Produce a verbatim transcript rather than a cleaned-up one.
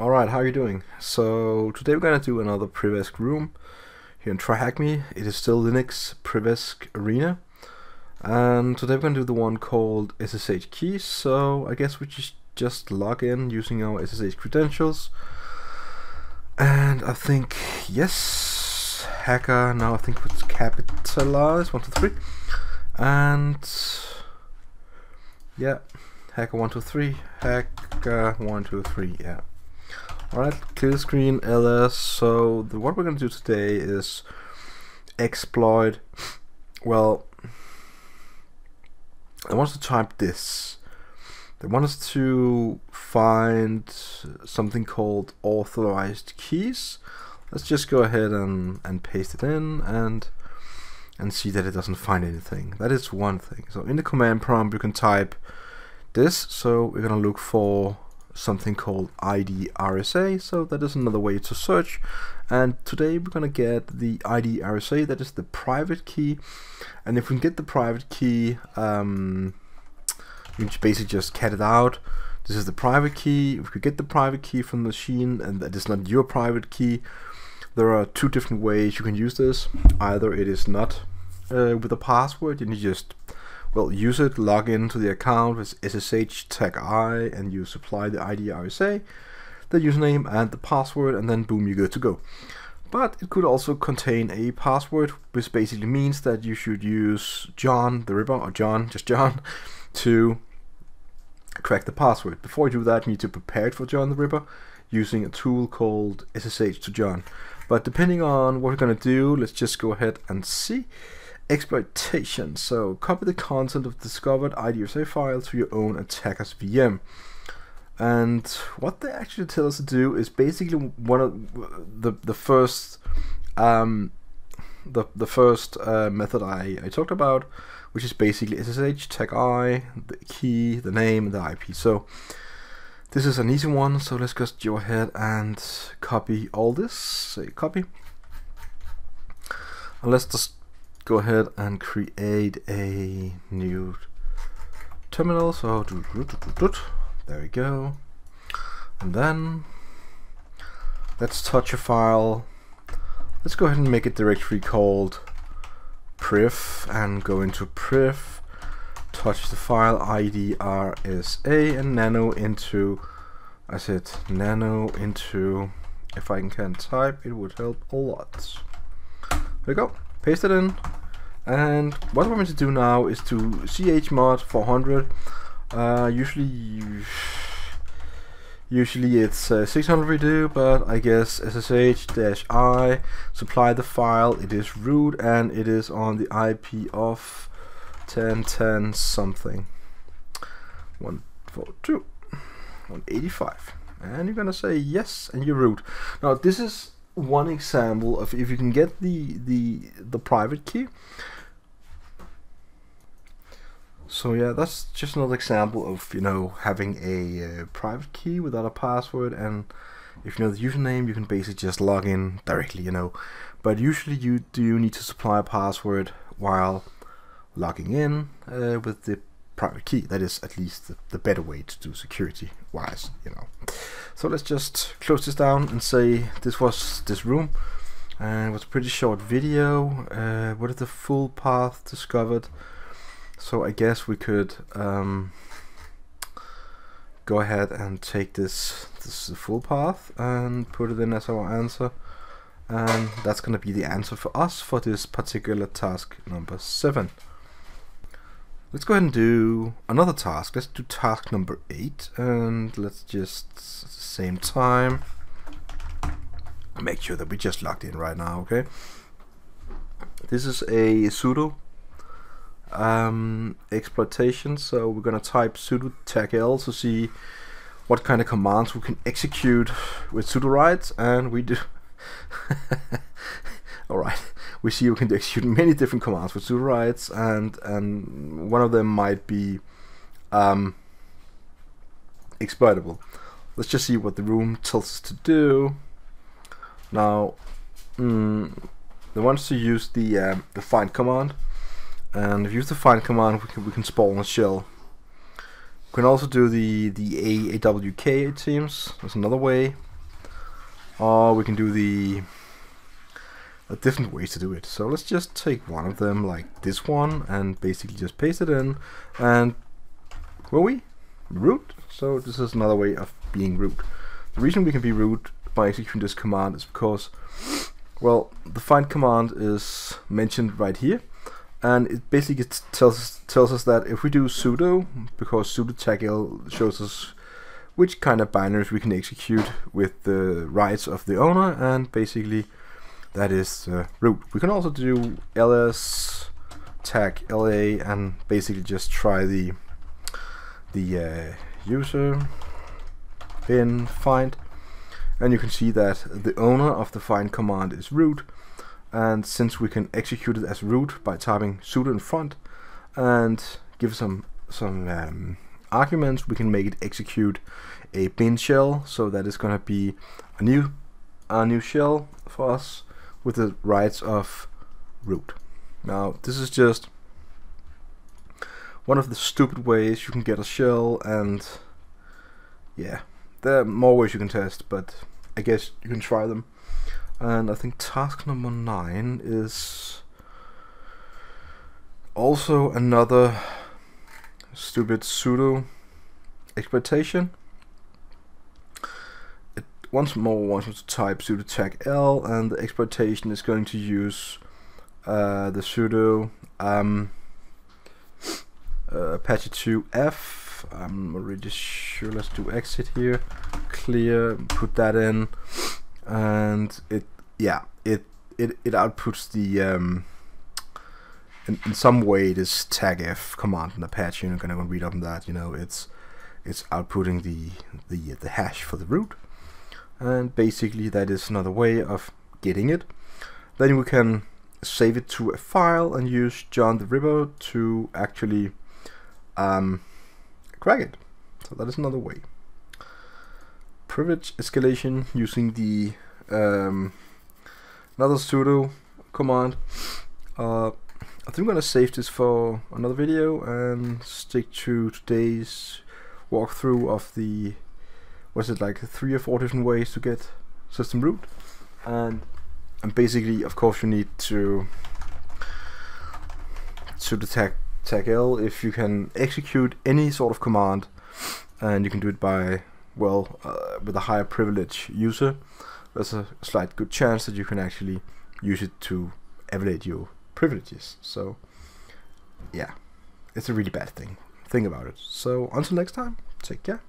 Alright, how are you doing? So today we're going to do another Privesc room here in TryHackMe. It is still Linux Privesc Arena. And today we're going to do the one called S S H keys. So I guess we just, just log in using our S S H credentials. And I think, yes, hacker, now I think it's capitalized, one, two, three. And yeah, hacker one, two, three, hacker one, two, three, yeah. Alright, clear the screen, L S. So the, what we're going to do today is exploit, well, I want us to type this. They want us to find something called authorized keys. Let's just go ahead and, and paste it in and and see that it doesn't find anything. That is one thing. So in the command prompt you can type this, so we're going to look for something called I D R S A, so that is another way to search. And today we're going to get the I D R S A, that is the private key. And if we can get the private key, um, we can basically just cat it out. This is the private key. If we get the private key from the machine, and that is not your private key, there are two different ways you can use this. Either it is not uh, with a password, and you just Well, use it, log into the account with S S H tag I, and you supply the I D R S A, the username and the password, and then boom, you're good to go. But it could also contain a password, which basically means that you should use John the Ripper, or John, just John, to crack the password. Before you do that, you need to prepare it for John the Ripper using a tool called S S H to John. But depending on what we're going to do, let's just go ahead and see. Exploitation. So copy the content of discovered I D R S A file to your own attacker's V M. And what they actually tell us to do is basically one of the the first um, the the first uh, method I I talked about, which is basically S S H tag I, the key, the name, and the I P. So this is an easy one. So let's just go ahead and copy all this. Say copy. And let's just go ahead and create a new terminal. So there we go. And then let's touch a file. Let's go ahead and make a directory called priv and go into priv, touch the file I D R S A and nano into, I said nano into, if I can type, it would help a lot. There we go. Paste it in. And what I'm going to do now is to chmod four hundred. Uh, usually, usually it's uh, six hundred we do, but I guess S S H dash I, supply the file. It is root and it is on the I P of ten ten something. one forty-two. one eighty-five. And you're going to say yes, and you're root. Now this is one example of if you can get the the the private key. So yeah, that's just another example of, you know, having a uh, private key without a password, and if you know the username you can basically just log in directly, you know. But usually you do need to supply a password while logging in uh, with the private key. That is at least the, the better way to do security wise, you know. So let's just close this down and say this was this room, and it was a pretty short video. Uh, what is the full path discovered? So I guess we could um, go ahead and take this this the full path and put it in as our answer, and that's going to be the answer for us for this particular task number seven. Let's go ahead and do another task. Let's do task number eight, and let's just, at the same time, make sure that we just logged in right now, okay? This is a sudo um, exploitation, so we're gonna type sudo tag L to see what kind of commands we can execute with sudo write, and we do. Alright, we see we can execute many different commands with sudo writes, and and one of them might be um, exploitable. Let's just see what the room tells us to do. Now, mm, they want us to use the um, the find command, and if you use the find command, we can we can spawn a shell. We can also do the the awk, it seems. There's another way. or we can do the a different ways to do it. So let's just take one of them, like this one, and basically just paste it in. And will we root? So this is another way of being root. The reason we can be root by executing this command is because, well, the find command is mentioned right here, and it basically tells us, tells us that if we do sudo, because sudo tagl shows us which kind of binaries we can execute with the rights of the owner, and basically that is uh, root. We can also do ls tag la and basically just try the the uh, user bin find, and you can see that the owner of the find command is root, and since we can execute it as root by typing sudo in front and give some some um, arguments, we can make it execute a bin shell. So that is going to be a new a new shell for us with the rights of root. Now this is just one of the stupid ways you can get a shell, and yeah, there are more ways you can test, but I guess you can try them. And I think task number nine is also another stupid sudo exploitation. It once more wants me to type sudo tag L, and the exploitation is going to use uh, the sudo um, uh, Apache two F. I'm already sure. Let's do exit here, clear, put that in. And it, yeah, it it it outputs the um, in, in some way this tagf command in Apache. You're gonna read up on that. You know, it's it's outputting the the the hash for the root, and basically that is another way of getting it. Then we can save it to a file and use John the Ripper to actually um, crack it. So that is another way. Privilege escalation using the um, another sudo command. Uh, I think I'm gonna save this for another video and stick to today's walkthrough of the, was it like three or four different ways to get system root, and and basically of course you need to sudo tag tag L if you can execute any sort of command, and you can do it by, well, uh, with a higher privilege user, there's a slight good chance that you can actually use it to evaluate your privileges. So yeah, it's a really bad thing. Think about it. So until next time, take care.